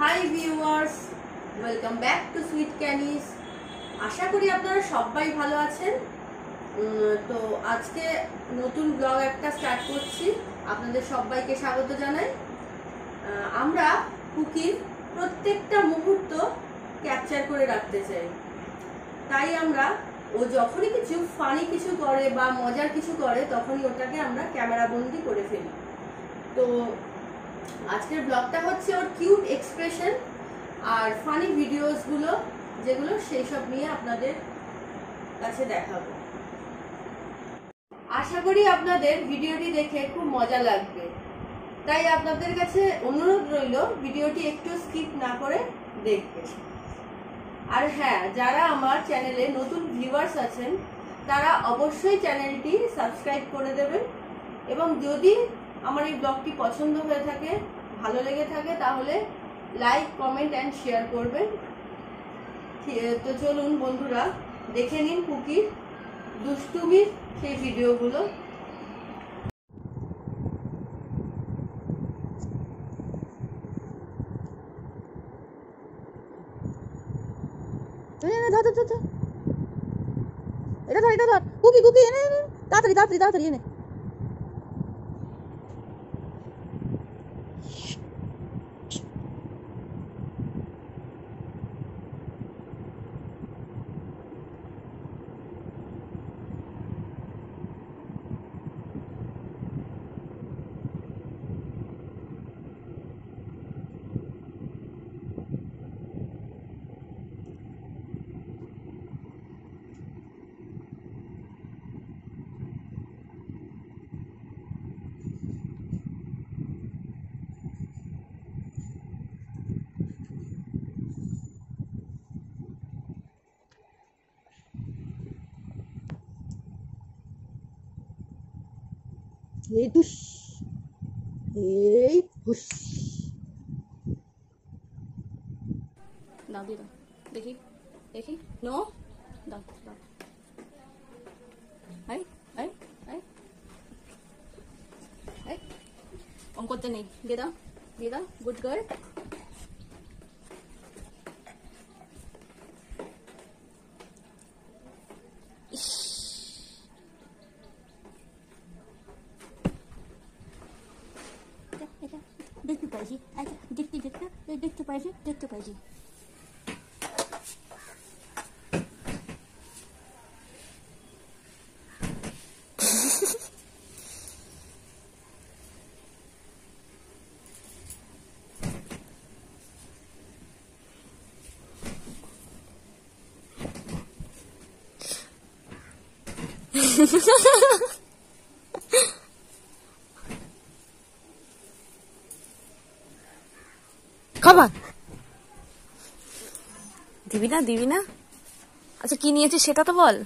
High viewers welcome back to sweet कैनिज। आशा करी आपनारा सबाई भालो आছেন। तो आज के नतून ब्लग एक स्टार्ट करছি, আপনাদের সবাইকে স্বাগত জানাই। আমরা কুকির প্রত্যেকটা মুহূর্ত ক্যাপচার করে রাখতে চাই, তাই আমরা ও যখনই কিছু ফানি কিছু করে বা মজার কিছু করে তখনই ওটাকে আমরা ক্যামেরা বন্দি করে ফেলি। তো आजकल ब्लगटा होच्छे और क्यूट एक्सप्रेशन और फानी भिडियोसगुलो जेगुलो सेई सब निये आपनादेर काछे देखाबो। आशा करी आपनादेर भिडियोटी देखे खूब मजा लागबे, ताई आपनादेर काछे अनुरोध रइलो भिडियोटी एकटु स्किप ना करे देखबेन। और हाँ, जारा आमार चैनेले नतुन भिउयार्स आछेन तारा अवश्यई चैनेलटी सबस्क्राइब करे देबेन एबं यदि हमारे ब्लॉगटी पसंद होए थाके भालो लेगे थाके ताहले लाइक कमेंट एंड शेयर करबेन। तो चलुन बंधुरा देखे निन कुकिर दुष्टुमिर सेई भिडियोगुलो। एटा धर एटा धर कुकी कुकी एने तातरी तातरी तातरी एने देखी देखी नो दाव दाव आई आई आई आई कम करते नहीं दे दाव गुड गर्ल देखते पाजी খাবার দিবি না দিবি না? আচ্ছা কি নিয়েছিস সেটা তো বল।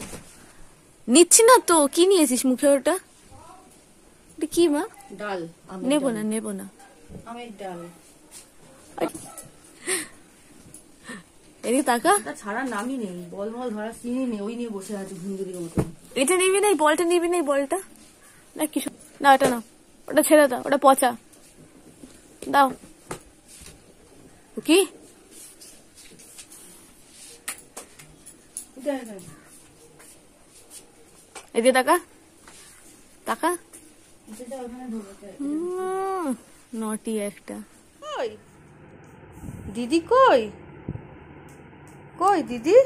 নিচ্ছি না তো, কি নিয়েছিস মুখে ওটা? এটা কি মা? ডাল। নেব না নেব না আমি ডাল। এদিকে তাকা, এটা ছাড়া নামই নেই, বল বল ধরা চিনি নেই, ওই নিয়ে বসে আছে ঘুঙ্গুরির মতো। এটা নিবি না, বলটা নিবি না, বলটা না কিছু না, এটা না, ওটা ছেড়ে দাও, ওটা পচা দাও। ওকে এদিকে তাকা তাকা, নটি একটা কই দিদি, কই কই দিদি,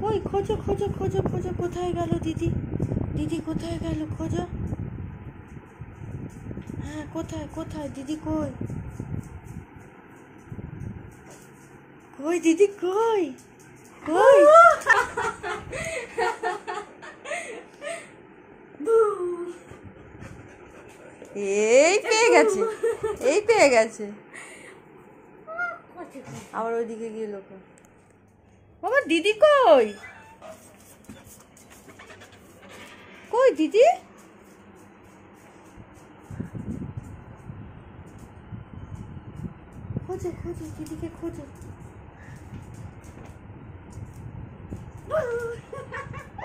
কই খোঁজো খোঁজো খোঁজো খোঁজো, কোথায় গেল দিদি? দিদি কোথায় গেল? খোঁজো, হ্যাঁ কোথায় কোথায় দিদি, কই কই দিদি, কই কই এই পেয়ে গেছে, এই পেয়ে গেছে। আবার ওইদিকে গিয়ে লোক বাবা দিদি কই কই দিদি, খোঁজো খোঁজো দিদিকে খোঁজো।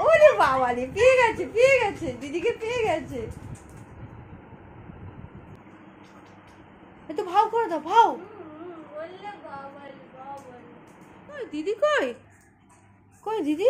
ওরে বাবা রে পেয়ে গেছে পেয়ে গেছে, দিদিকে পেয়ে গেছে। तो भाव कर दो भाव दीदी कोई कोई दीदी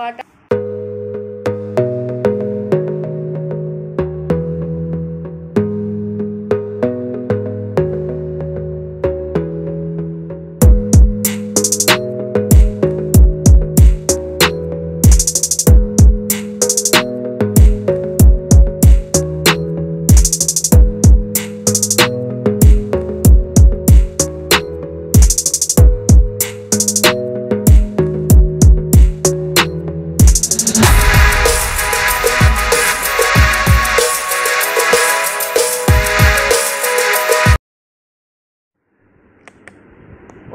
पाटा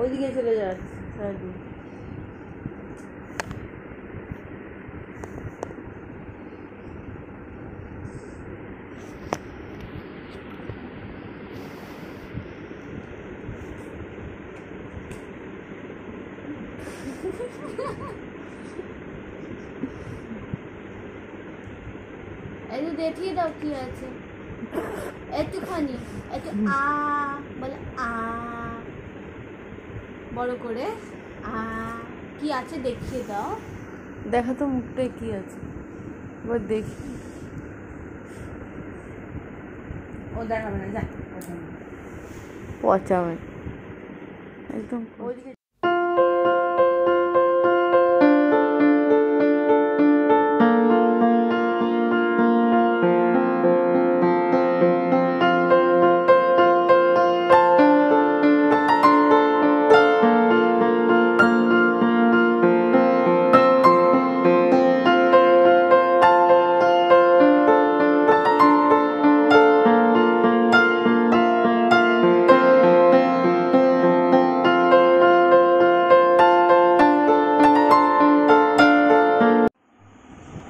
ওইদিকে চলে যাচ্ছে সাইডে এই দেখিয়ে দাও কি আছে এতখানি এত আ বল আ বড় করে আ কি আছে দেখিয়ে দাও দেখা তো মুখে কি আছে ও দেখি ও দেখাবে না যা পচাবে একদম ওইদিকে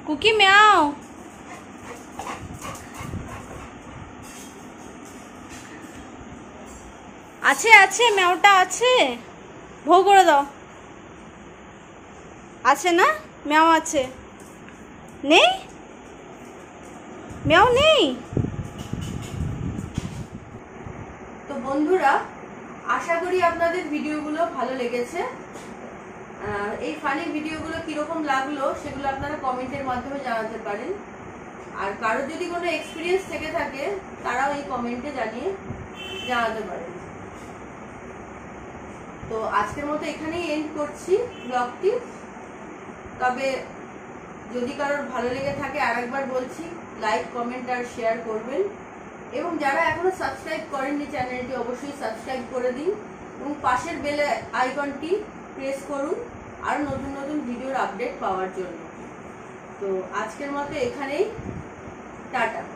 कुकी में आओ अच्छे अच्छे मैं उठा अच्छे भोग कर दो अच्छे ना म्याओ अच्छे नहीं म्याओ नहीं तो बंधुरा आशा करी आपनादेर भिडियो गुलो भालो लेगेछे এই ফানি ভিডিওগুলো কি রকম লাগলো সেগুলো আপনারা কমেন্টের মাধ্যমে জানাতে পারেন আর কারো যদি কোনো এক্সপেরিয়েন্স থেকে থাকে তারাও এই কমেন্টে জানিয়ে জানাতে পারেন তো আজকের মতো এখানেই এন্ড করছি ব্লগটি তবে যদি কারোর ভালো লেগে থাকে আরেকবার বলছি লাইক কমেন্ট আর শেয়ার করবেন এবং যারা এখনো সাবস্ক্রাইব করেননি চ্যানেলটি অবশ্যই সাবস্ক্রাইব করে দিন এবং পাশের বেল আইকনটি প্রেস করুন আর নতুন নতুন ভিডিওর আপডেট পাওয়ার জন্য তো আজকের মতো এখানেই টাটা।